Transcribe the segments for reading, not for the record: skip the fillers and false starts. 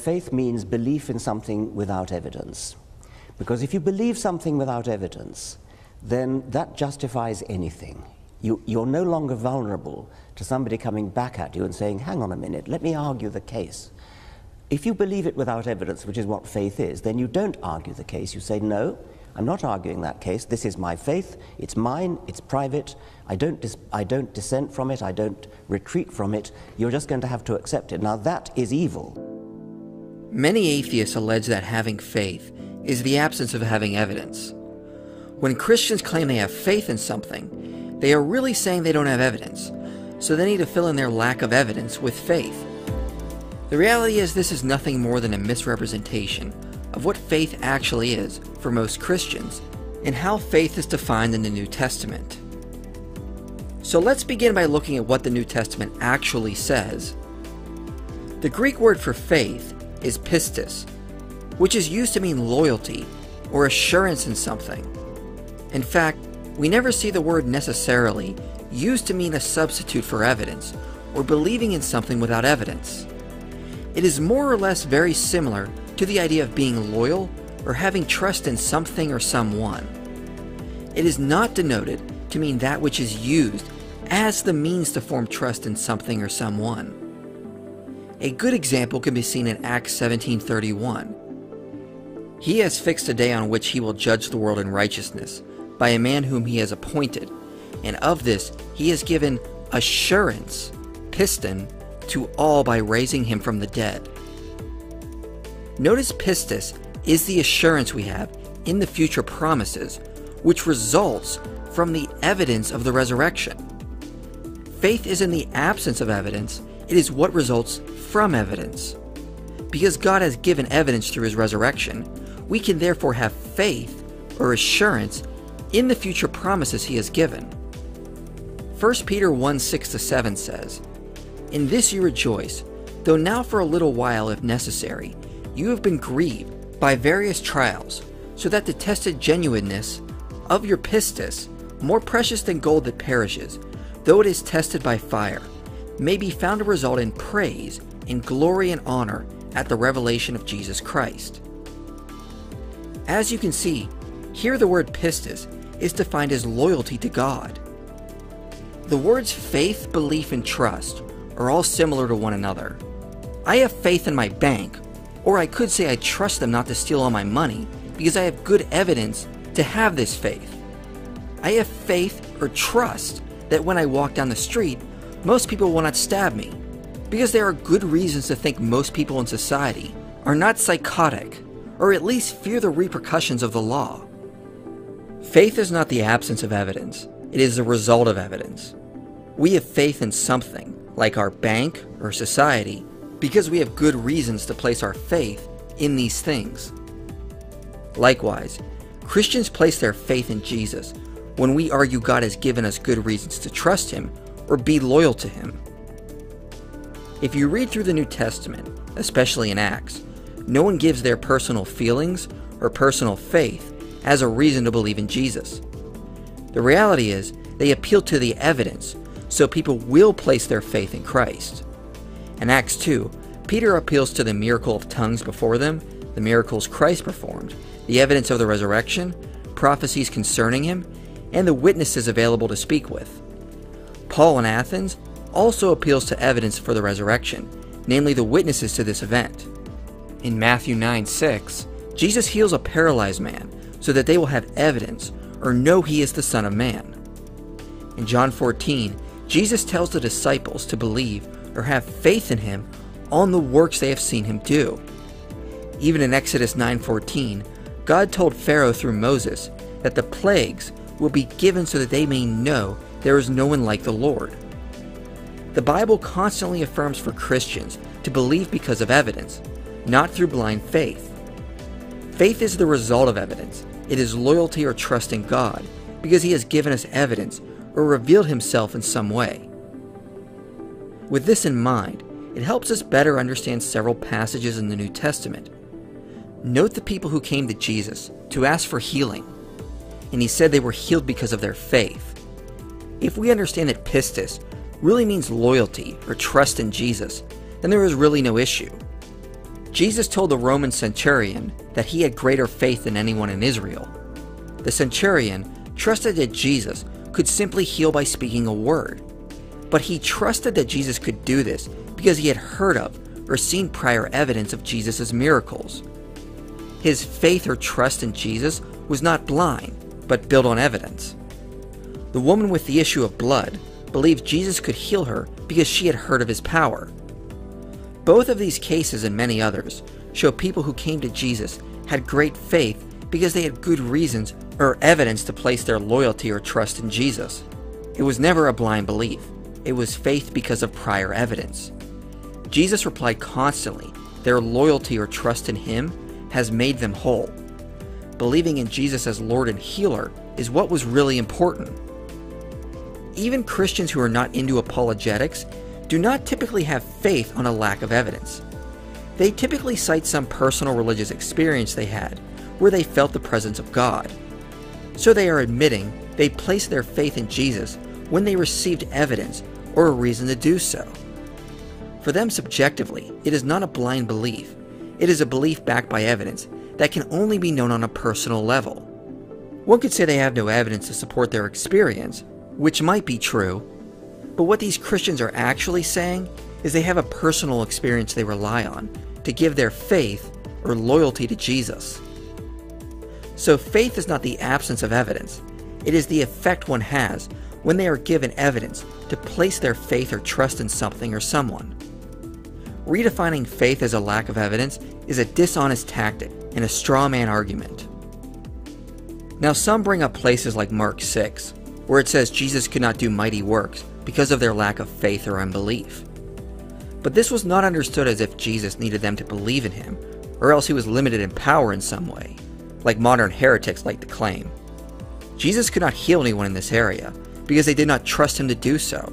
faith means belief in something without evidence. Because if you believe something without evidence, then that justifies anything. You're no longer vulnerable to somebody coming back at you and saying, hang on a minute, let me argue the case. If you believe it without evidence, which is what faith is, then you don't argue the case. You say, no, I'm not arguing that case. This is my faith. It's mine. It's private. I don't dissent from it. I don't retreat from it. You're just going to have to accept it. Now, that is evil. Many atheists allege that having faith is the absence of having evidence. When Christians claim they have faith in something, they are really saying they don't have evidence, so they need to fill in their lack of evidence with faith. The reality is this is nothing more than a misrepresentation of what faith actually is for most Christians and how faith is defined in the New Testament. So let's begin by looking at what the New Testament actually says. The Greek word for faith is pistis, which is used to mean loyalty or assurance in something. In fact, we never see the word necessarily used to mean a substitute for evidence or believing in something without evidence. It is more or less very similar to the idea of being loyal or having trust in something or someone. It is not denoted to mean that which is used as the means to form trust in something or someone. A good example can be seen in Acts 17:31. He has fixed a day on which he will judge the world in righteousness by a man whom he has appointed, and of this he has given assurance, piston, to all by raising him from the dead. Notice pistis is the assurance we have in the future promises, which results from the evidence of the resurrection. Faith is in the absence of evidence. It is what results from evidence. Because God has given evidence through his resurrection, we can therefore have faith or assurance in the future promises he has given. 1 Peter 1:6-7 says, "In this you rejoice, though now for a little while, if necessary, you have been grieved by various trials, so that the tested genuineness of your pistis, more precious than gold that perishes, though it is tested by fire, may be found to result in praise and glory and honor at the revelation of Jesus Christ." As you can see, here the word pistis is defined as loyalty to God. The words faith, belief, and trust are all similar to one another. I have faith in my bank, or I could say I trust them not to steal all my money because I have good evidence to have this faith. I have faith or trust that when I walk down the street, most people will not stab me because there are good reasons to think most people in society are not psychotic or at least fear the repercussions of the law. Faith is not the absence of evidence. It is the result of evidence. We have faith in something, like our bank or society, because we have good reasons to place our faith in these things. Likewise, Christians place their faith in Jesus when we argue God has given us good reasons to trust him or be loyal to him. If you read through the New Testament, especially in Acts, no one gives their personal feelings or personal faith as a reason to believe in Jesus. The reality is they appeal to the evidence, so people will place their faith in Christ. In Acts 2, Peter appeals to the miracle of tongues before them, the miracles Christ performed, the evidence of the resurrection, prophecies concerning him, and the witnesses available to speak with. Paul in Athens also appeals to evidence for the resurrection, namely the witnesses to this event. In Matthew 9:6, Jesus heals a paralyzed man so that they will have evidence or know he is the Son of Man. In John 14, Jesus tells the disciples to believe or have faith in him on the works they have seen him do. Even in Exodus 9:14, God told Pharaoh through Moses that the plagues will be given so that they may know there is no one like the Lord. The Bible constantly affirms for Christians to believe because of evidence, not through blind faith. Faith is the result of evidence. It is loyalty or trust in God because he has given us evidence or revealed himself in some way. With this in mind, it helps us better understand several passages in the New Testament. Note the people who came to Jesus to ask for healing, and he said they were healed because of their faith. If we understand that pistis really means loyalty or trust in Jesus, then there is really no issue. Jesus told the Roman centurion that he had greater faith than anyone in Israel. The centurion trusted that Jesus could simply heal by speaking a word, but he trusted that Jesus could do this because he had heard of or seen prior evidence of Jesus' miracles. His faith or trust in Jesus was not blind, but built on evidence. The woman with the issue of blood believed Jesus could heal her because she had heard of his power. Both of these cases and many others show people who came to Jesus had great faith because they had good reasons or evidence to place their loyalty or trust in Jesus. It was never a blind belief. It was faith because of prior evidence. Jesus replied constantly, their loyalty or trust in him has made them whole. Believing in Jesus as Lord and healer is what was really important. Even Christians who are not into apologetics do not typically have faith on a lack of evidence. They typically cite some personal religious experience they had where they felt the presence of God. So they are admitting they placed their faith in Jesus when they received evidence or a reason to do so. For them subjectively, it is not a blind belief. It is a belief backed by evidence that can only be known on a personal level. One could say they have no evidence to support their experience, which might be true, but what these Christians are actually saying is they have a personal experience they rely on to give their faith or loyalty to Jesus. So faith is not the absence of evidence. It is the effect one has when they are given evidence to place their faith or trust in something or someone. Redefining faith as a lack of evidence is a dishonest tactic and a straw man argument. Now some bring up places like Mark 6, where it says Jesus could not do mighty works because of their lack of faith or unbelief. But this was not understood as if Jesus needed them to believe in him, or else he was limited in power in some way, like modern heretics like to claim. Jesus could not heal anyone in this area because they did not trust him to do so.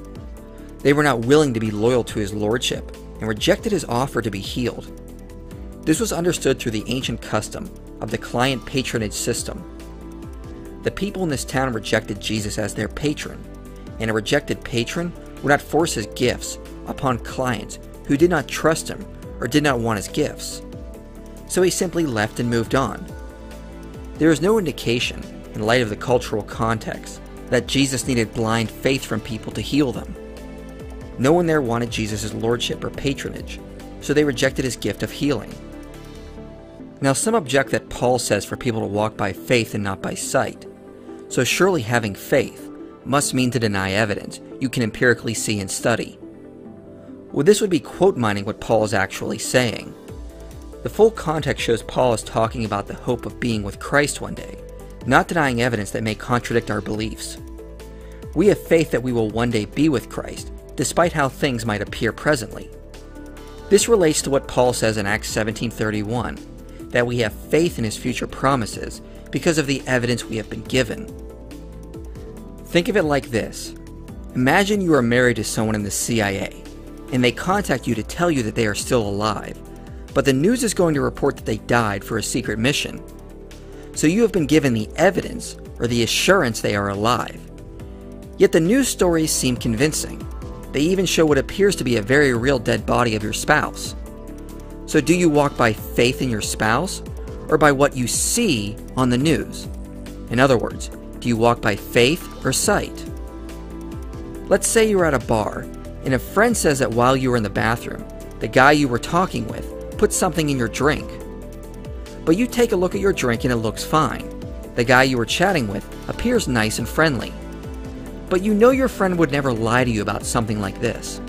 They were not willing to be loyal to his lordship and rejected his offer to be healed. This was understood through the ancient custom of the client patronage system. The people in this town rejected Jesus as their patron, and a rejected patron would not force his gifts upon clients who did not trust him or did not want his gifts. So he simply left and moved on. There is no indication, in light of the cultural context, that Jesus needed blind faith from people to heal them. No one there wanted Jesus' lordship or patronage, so they rejected his gift of healing. Now some object that Paul says for people to walk by faith and not by sight. So surely having faith must mean to deny evidence you can empirically see and study. Well, this would be quote mining what Paul is actually saying. The full context shows Paul is talking about the hope of being with Christ one day, not denying evidence that may contradict our beliefs. We have faith that we will one day be with Christ, despite how things might appear presently. This relates to what Paul says in Acts 17:31, that we have faith in his future promises because of the evidence we have been given. Think of it like this. Imagine you are married to someone in the CIA, and they contact you to tell you that they are still alive, but the news is going to report that they died for a secret mission. So you have been given the evidence or the assurance they are alive. Yet the news stories seem convincing. They even show what appears to be a very real dead body of your spouse. So do you walk by faith in your spouse or by what you see on the news? In other words, do you walk by faith or sight? Let's say you're at a bar and a friend says that while you were in the bathroom, the guy you were talking with put something in your drink. But you take a look at your drink and it looks fine. The guy you were chatting with appears nice and friendly. But you know your friend would never lie to you about something like this.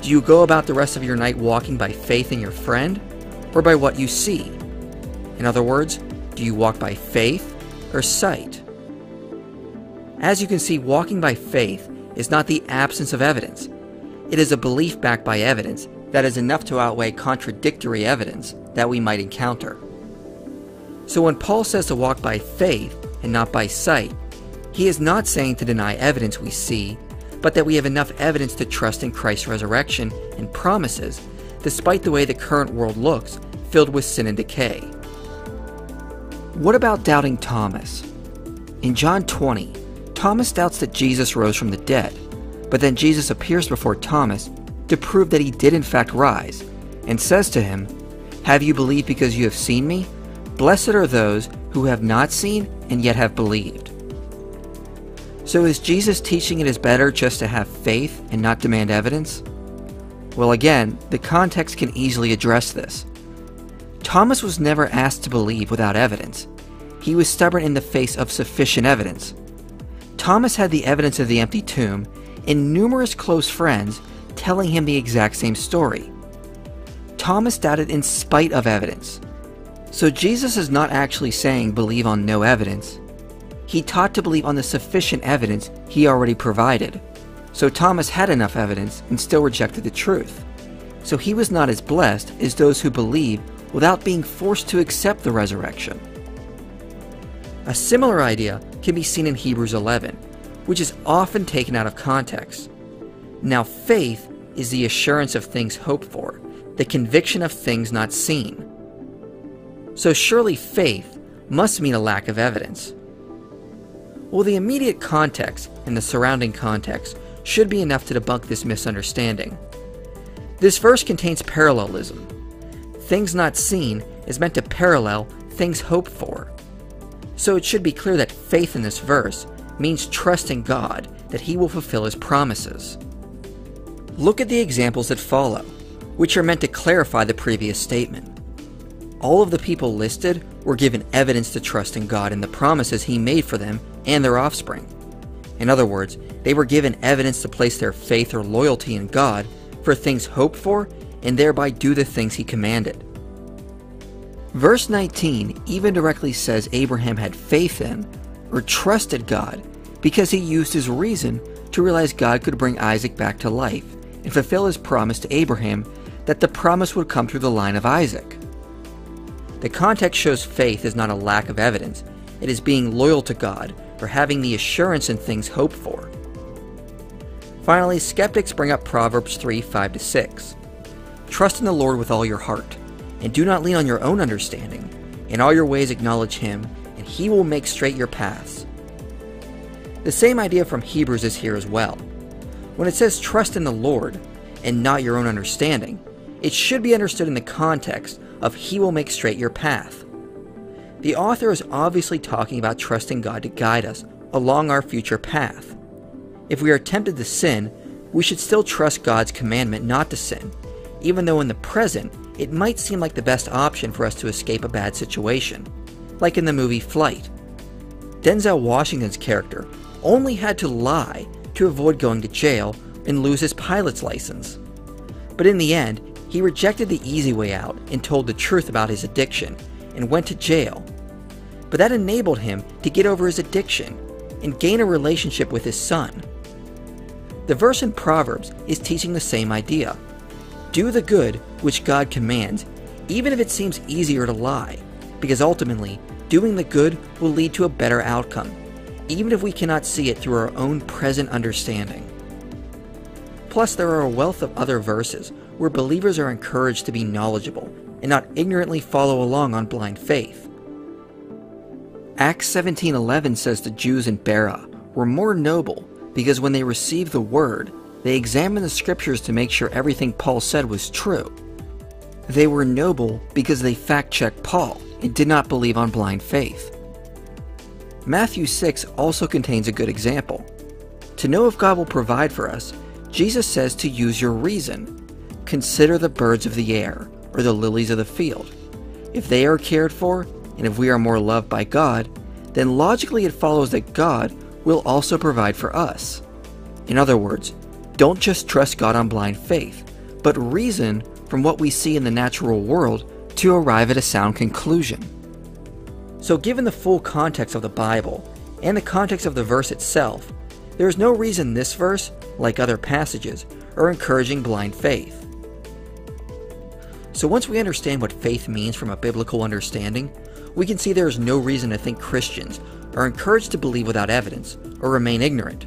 Do you go about the rest of your night walking by faith in your friend or by what you see? In other words, do you walk by faith or sight? As you can see, walking by faith is not the absence of evidence. It is a belief backed by evidence that is enough to outweigh contradictory evidence that we might encounter. So when Paul says to walk by faith and not by sight, he is not saying to deny evidence we see, but that we have enough evidence to trust in Christ's resurrection and promises, despite the way the current world looks, filled with sin and decay. What about doubting Thomas? In John 20, Thomas doubts that Jesus rose from the dead, but then Jesus appears before Thomas to prove that he did in fact rise, and says to him, Have you believed because you have seen me? Blessed are those who have not seen and yet have believed. So is Jesus teaching it is better just to have faith and not demand evidence? Well, again, the context can easily address this. Thomas was never asked to believe without evidence. He was stubborn in the face of sufficient evidence. Thomas had the evidence of the empty tomb and numerous close friends telling him the exact same story. Thomas doubted in spite of evidence. So Jesus is not actually saying believe on no evidence. He taught to believe on the sufficient evidence he already provided. So Thomas had enough evidence and still rejected the truth. So he was not as blessed as those who believe without being forced to accept the resurrection. A similar idea can be seen in Hebrews 11, which is often taken out of context. Now faith is the assurance of things hoped for, the conviction of things not seen. So surely faith must mean a lack of evidence. Well, the immediate context and the surrounding context should be enough to debunk this misunderstanding. This verse contains parallelism. Things not seen is meant to parallel things hoped for. So it should be clear that faith in this verse means trusting God that He will fulfill His promises. Look at the examples that follow, which are meant to clarify the previous statement. All of the people listed were given evidence to trust in God and the promises He made for them and their offspring. In other words, they were given evidence to place their faith or loyalty in God for things hoped for and thereby do the things He commanded. Verse 19 even directly says Abraham had faith in or trusted God because he used his reason to realize God could bring Isaac back to life and fulfill His promise to Abraham that the promise would come through the line of Isaac. The context shows faith is not a lack of evidence, it is being loyal to God or having the assurance in things hoped for. Finally, skeptics bring up Proverbs 3:5-6. Trust in the Lord with all your heart, and do not lean on your own understanding. In all your ways acknowledge Him, and He will make straight your paths. The same idea from Hebrews is here as well. When it says trust in the Lord, and not your own understanding, it should be understood in the context of He will make straight your path. The author is obviously talking about trusting God to guide us along our future path. If we are tempted to sin, we should still trust God's commandment not to sin, even though in the present, it might seem like the best option for us to escape a bad situation, like in the movie Flight. Denzel Washington's character only had to lie to avoid going to jail and lose his pilot's license. But in the end, he rejected the easy way out and told the truth about his addiction and went to jail. But that enabled him to get over his addiction and gain a relationship with his son. The verse in Proverbs is teaching the same idea. Do the good which God commands, even if it seems easier to lie, because ultimately, doing the good will lead to a better outcome, even if we cannot see it through our own present understanding. Plus, there are a wealth of other verses where believers are encouraged to be knowledgeable and not ignorantly follow along on blind faith. Acts 17:11 says the Jews in Berea were more noble because when they received the word, they examined the scriptures to make sure everything Paul said was true. They were noble because they fact-checked Paul and did not believe on blind faith. Matthew 6 also contains a good example. To know if God will provide for us, Jesus says to use your reason. Consider the birds of the air or the lilies of the field. If they are cared for, and if we are more loved by God, then logically it follows that God will also provide for us. In other words, don't just trust God on blind faith, but reason from what we see in the natural world to arrive at a sound conclusion. So given the full context of the Bible and the context of the verse itself, there is no reason this verse, like other passages, are encouraging blind faith. So once we understand what faith means from a biblical understanding, we can see there is no reason to think Christians are encouraged to believe without evidence or remain ignorant.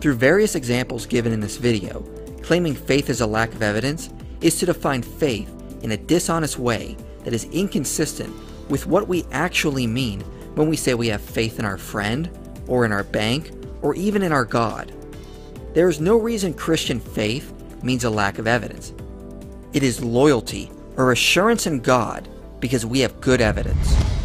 Through various examples given in this video, claiming faith as a lack of evidence is to define faith in a dishonest way that is inconsistent with what we actually mean when we say we have faith in our friend, or in our bank, or even in our God. There is no reason Christian faith means a lack of evidence. It is loyalty or assurance in God because we have good evidence.